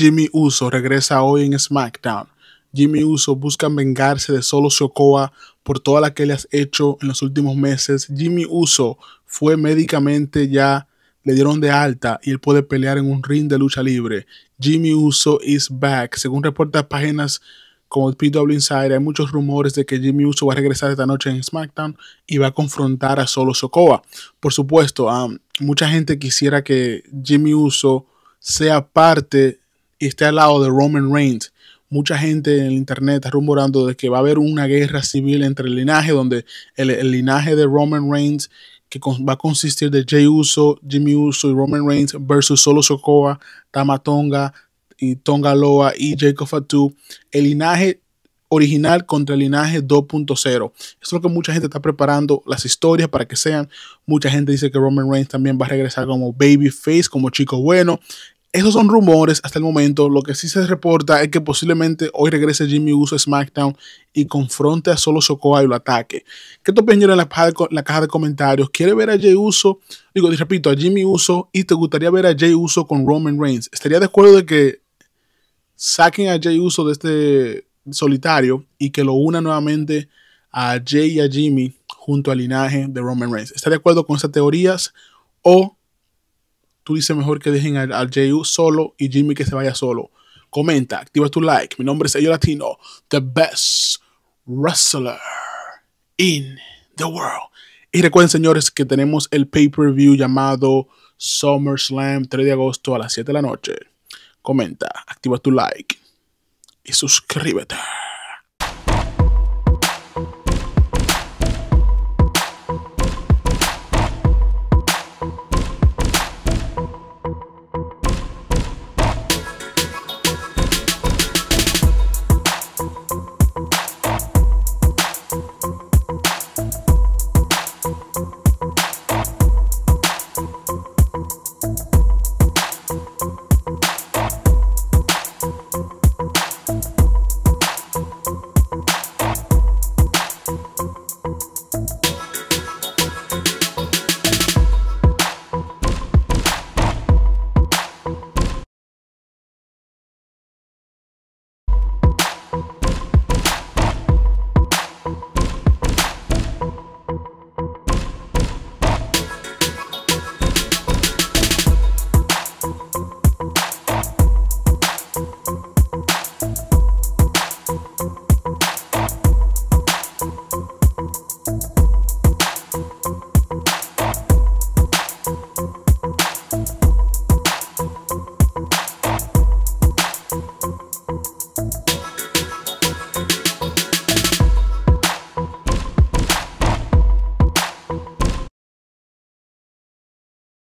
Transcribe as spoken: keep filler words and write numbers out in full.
Jimmy Uso regresa hoy en SmackDown. Jimmy Uso busca vengarse de Solo Sikoa por toda la que le has hecho en los últimos meses. Jimmy Uso fue médicamente ya, le dieron de alta y él puede pelear en un ring de lucha libre. Jimmy Uso is back. Según reportan páginas como el P W Insider, hay muchos rumores de que Jimmy Uso va a regresar esta noche en SmackDown y va a confrontar a Solo Sikoa. Por supuesto, um, mucha gente quisiera que Jimmy Uso sea parte y esté al lado de Roman Reigns. Mucha gente en el internet está rumorando de que va a haber una guerra civil entre el linaje, donde el, el linaje de Roman Reigns, que con, va a consistir de Jey Uso, Jimmy Uso y Roman Reigns versus Solo Sikoa, Tama Tonga y Tonga Loa y Jacob Fatu, el linaje original contra el linaje dos punto cero. Esto es lo que mucha gente está preparando, las historias para que sean. Mucha gente dice que Roman Reigns también va a regresar como babyface, como chico bueno. Esos son rumores hasta el momento. Lo que sí se reporta es que posiblemente hoy regrese Jimmy Uso a SmackDown y confronte a Solo Sikoa y lo ataque. ¿Qué te opinas en la caja, de, la caja de comentarios? ¿Quieres ver a Jey Uso? Digo, te repito, a Jimmy Uso, y te gustaría ver a Jey Uso con Roman Reigns. ¿Estaría de acuerdo de que saquen a Jey Uso de este solitario y que lo una nuevamente a Jey y a Jimmy junto al linaje de Roman Reigns? ¿Estás de acuerdo con esas teorías? ¿O tú dices mejor que dejen a, a Jey Uso solo y Jimmy que se vaya solo? Comenta, activa tu like. Mi nombre es EyO Latino, the best wrestler in the world. Y recuerden, señores, que tenemos el pay-per-view llamado SummerSlam tres de agosto a las siete de la noche. Comenta, activa tu like y suscríbete.